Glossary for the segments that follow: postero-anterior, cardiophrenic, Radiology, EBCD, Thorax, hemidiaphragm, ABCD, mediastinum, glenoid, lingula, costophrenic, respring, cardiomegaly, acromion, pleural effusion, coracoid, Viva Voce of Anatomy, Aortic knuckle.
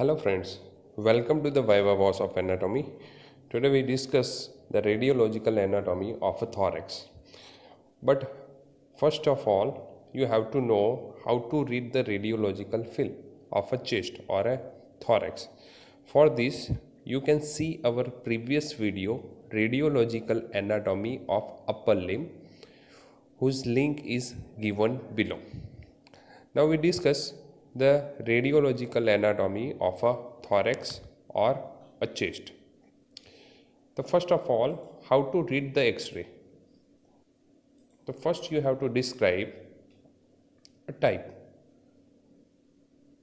Hello friends, welcome to the Viva Voce of Anatomy. Today we discuss the radiological anatomy of a thorax. But first of all, you have to know how to read the radiological film of a chest or a thorax. For this, you can see our previous video, Radiological Anatomy of Upper Limb, whose link is given below. Now we discuss the radiological anatomy of a thorax or a chest. The first of all, how to read the X-ray. The first you have to describe a type.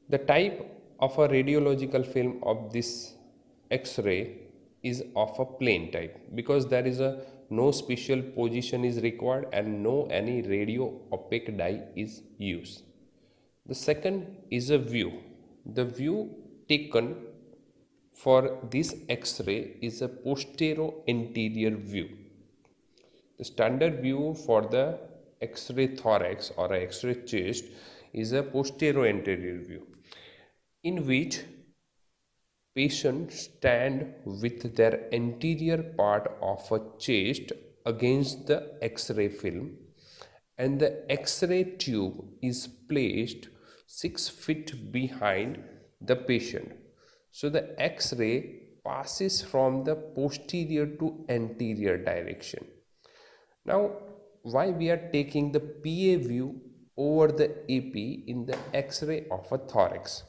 The type of a radiological film of this X-ray is of a plain type, because there is no special position is required and no any radio opaque dye is used. The second is a view. The view taken for this X-ray is a postero-anterior view. The standard view for the X-ray thorax or X-ray chest is a postero-anterior view, in which patients stand with their anterior part of a chest against the X-ray film, and the X-ray tube is placed 6 feet behind the patient. So the X-ray passes from the posterior to anterior direction. Now, why we are taking the PA view over the AP in the X-ray of a thorax?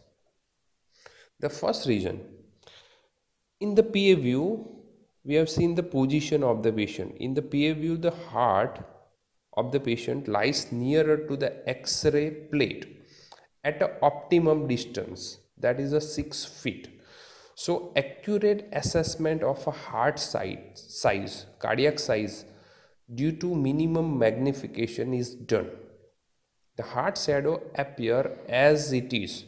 The first reason, in the PA view, we have seen the position of the patient. In the PA view, the heart of the patient lies nearer to the X-ray plate at an optimum distance, that is a 6 feet. So accurate assessment of a heart size, cardiac size, due to minimum magnification is done. The heart shadow appears as it is.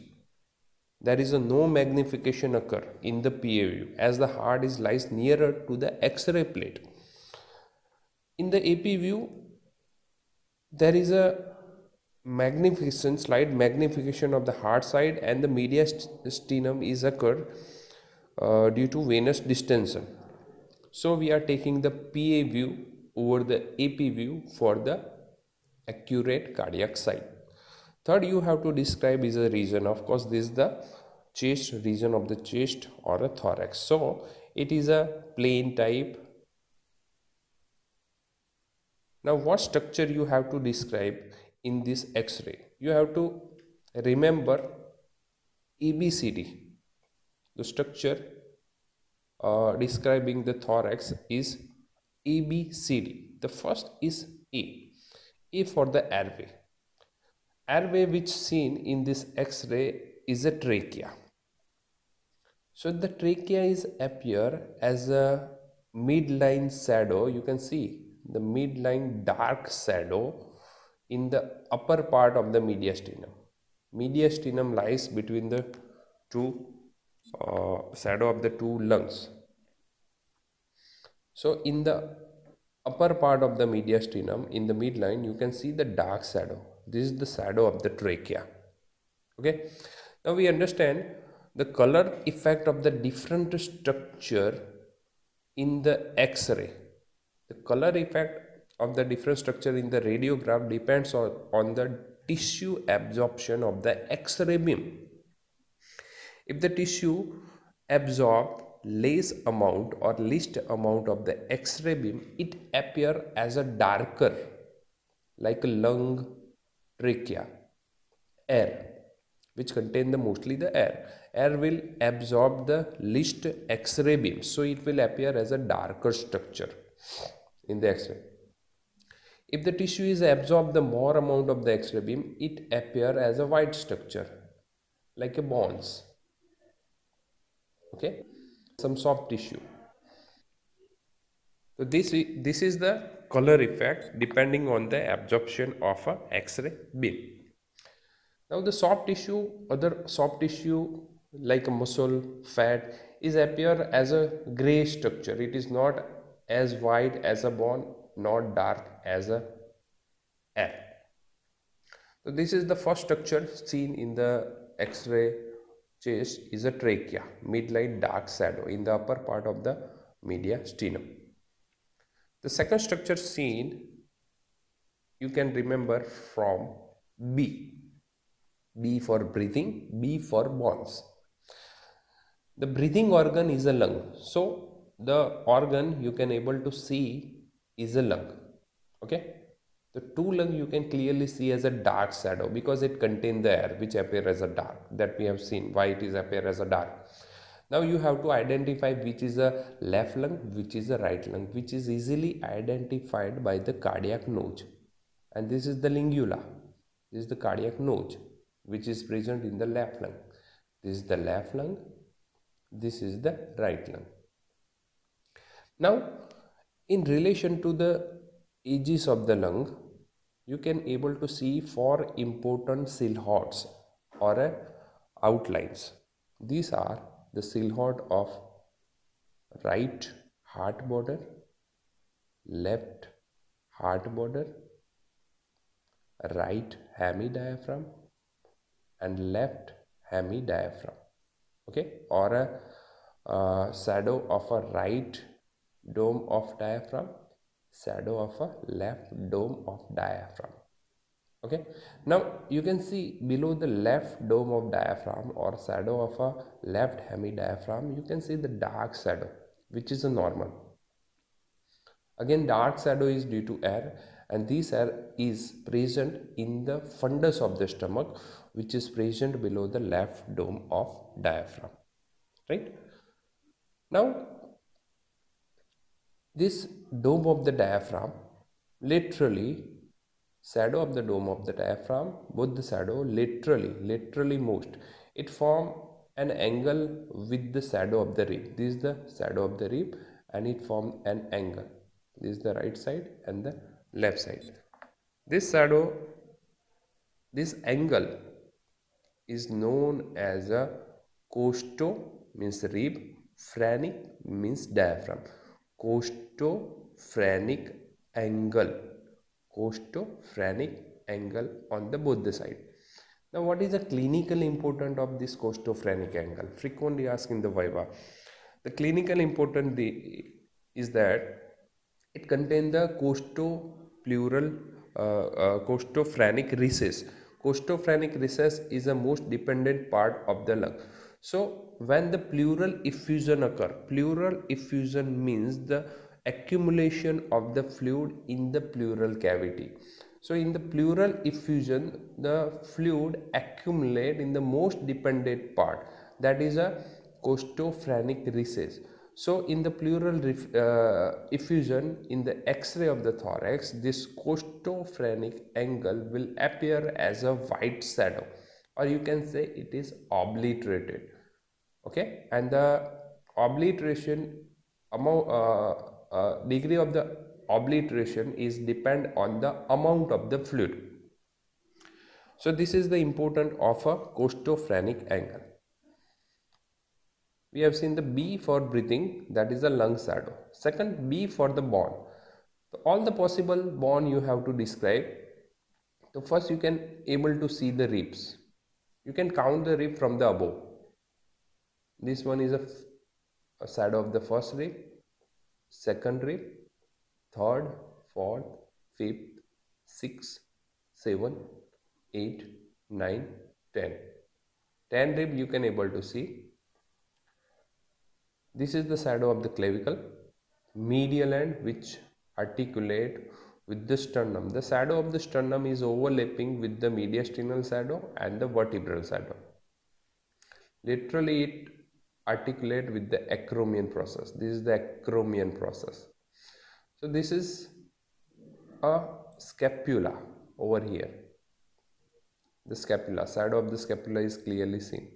There is no magnification occur in the PA view, as the heart lies nearer to the X-ray plate. In the AP view, there is a magnification, slight magnification of the heart side, and the mediastinum is occurred due to venous distension. So we are taking the PA view over the AP view for the accurate cardiac side. Third, you have to describe is a region. Of course, this is the chest region of the chest or a thorax. So it is a plain type. Now, what structure you have to describe in this X-ray? You have to remember EBCD. The structure describing the thorax is ABCD. The first is A for the airway. Airway which seen in this X-ray is a trachea. So the trachea is appear as a midline shadow. You can see the midline dark shadow in the upper part of the mediastinum. Mediastinum lies between the two shadow of the two lungs. So in the upper part of the mediastinum, in the midline, you can see the dark shadow. This is the shadow of the trachea. Okay. Now we understand the color effect of the different structure in the X-ray. The color effect of the different structure in the radiograph depends on the tissue absorption of the X-ray beam. If the tissue absorbs less amount or least amount of the X-ray beam, it appears as a darker, like a lung, trachea, air, which contain mostly the air. Air will absorb the least X-ray beam, so it will appear as a darker structure in the X-ray. If the tissue is absorbed the more amount of the X-ray beam, it appears as a white structure, like a bones. Okay, some soft tissue. So this is the color effect depending on the absorption of a X-ray beam. Now the soft tissue, other soft tissue like muscle, fat, is appear as a grey structure. It is not as white as a bone, not dark as a air. So this is the first structure seen in the X-ray chest is a trachea, midline dark shadow in the upper part of the media sternum. The second structure seen, you can remember from B. B for breathing, B for bones. The breathing organ is a lung. So the organ you can able to see is a lung. Okay. The two lung you can clearly see as a dark shadow because it contains the air which appear as a dark, that we have seen why it is appear as a dark. Now you have to identify which is a left lung, which is a right lung, which is easily identified by the cardiac notch. And this is the lingula. This is the cardiac notch which is present in the left lung. This is the left lung. This is the right lung. Now in relation to the edges of the lung, you can able to see four important silhouettes or outlines. These are the silhouette of right heart border, left heart border, right hemidiaphragm and left hemidiaphragm, okay, or shadow of a right dome of diaphragm, shadow of a left dome of diaphragm. Okay, now you can see below the left dome of diaphragm or shadow of a left hemidiaphragm, you can see the dark shadow which is a normal. Again, dark shadow is due to air, and this air is present in the fundus of the stomach which is present below the left dome of diaphragm. Right? Now this dome of the diaphragm, literally shadow of the dome of the diaphragm, both the shadow literally most, it form an angle with the shadow of the rib. This is the shadow of the rib and it form an angle. This is the right side and the left side. This shadow, this angle is known as a costo means rib, phrenic means diaphragm. Costophrenic angle, costophrenic angle on the both the side. Now what is the clinical importance of this costophrenic angle? Frequently asked in the Viva. The clinical importance is that it contains the costophrenic recess. Costophrenic recess is the most dependent part of the lung. So when the pleural effusion occur, pleural effusion means the accumulation of the fluid in the pleural cavity. So in the pleural effusion, the fluid accumulate in the most dependent part, that is a costophrenic recess. So in the pleural effusion, in the X-ray of the thorax, this costophrenic angle will appear as a white shadow, or you can say it is obliterated. Okay, and the obliteration amount, degree of the obliteration is depend on the amount of the fluid. So this is the importance of a costophrenic angle. We have seen the B for breathing, that is the lung shadow. Second, B for the bone. So all the possible bone you have to describe. So first you can able to see the ribs. You can count the rib from the above. This one is a shadow of the first rib, second rib, third, fourth, fifth, 6, 7, 8, 9, 10. 10 rib you can able to see. This is the shadow of the clavicle, medial end which articulate with the sternum. The shadow of the sternum is overlapping with the mediastinal shadow and the vertebral shadow. Literally it articulate with the acromion process. This is the acromion process. So this is a scapula over here. The scapula, shadow of the scapula is clearly seen.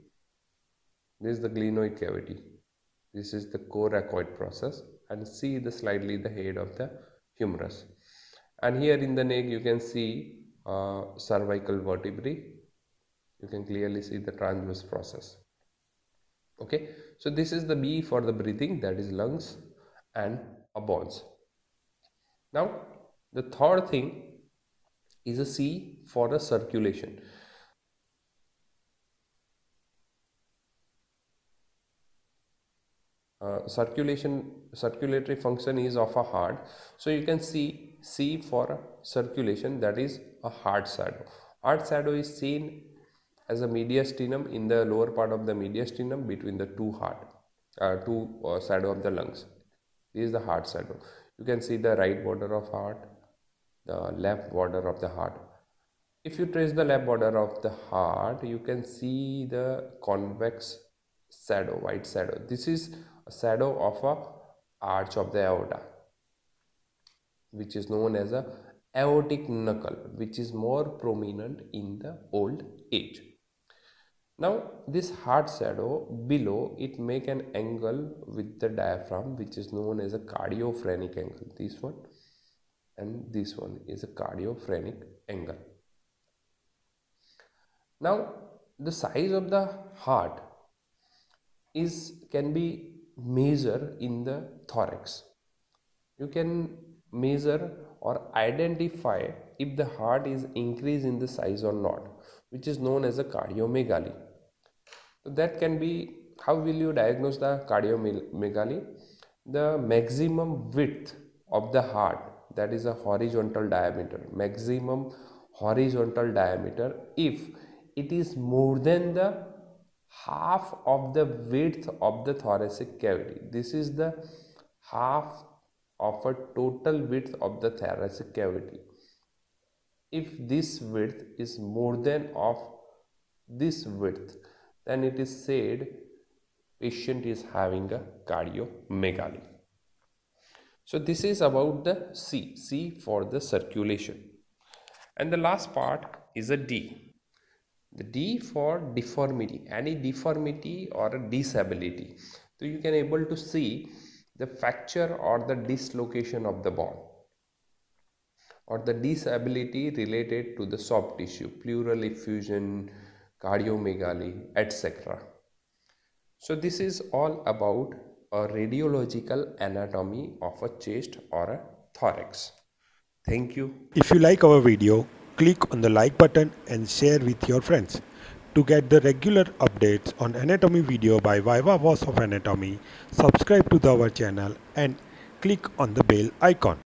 This is the glenoid cavity. This is the coracoid process, and see the slightly the head of the humerus. And here in the neck you can see cervical vertebrae. You can clearly see the transverse process. Okay, so this is the B for the breathing, that is lungs and bones. Now the third thing is a C for a circulation. circulatory function is of a heart. So you can see C for circulation, that is a heart shadow. Heart shadow is seen as a mediastinum, in the lower part of the mediastinum between the two shadow of the lungs. This is the heart shadow. You can see the right border of heart, the left border of the heart. If you trace the left border of the heart, you can see the convex shadow, white shadow. This is a shadow of a arch of the aorta, which is known as a aortic knuckle, which is more prominent in the old age. Now this heart shadow below it make an angle with the diaphragm, which is known as a cardiophrenic angle. This one and this one is a cardiophrenic angle. Now the size of the heart can be measured in the thorax. You can measure or identify if the heart is increased in the size or not, which is known as a cardiomegaly. So that can be, how will you diagnose the cardiomegaly? The maximum width of the heart, that is a horizontal diameter, maximum horizontal diameter, if it is more than the half of the width of the thoracic cavity. This is the half of a total width of the thoracic cavity. If this width is more than of this width, then it is said patient is having a cardiomegaly. So this is about the C for the circulation. And the last part is a D. The D for deformity, any deformity or a disability. So you can able to see the fracture or the dislocation of the bone or the disability related to the soft tissue, pleural effusion, cardiomegaly, etc. So this is all about a radiological anatomy of a chest or a thorax. Thank you. If you like our video, click on the like button and share with your friends. To get the regular updates on anatomy video by Viva Voce of Anatomy, subscribe to our channel and click on the bell icon.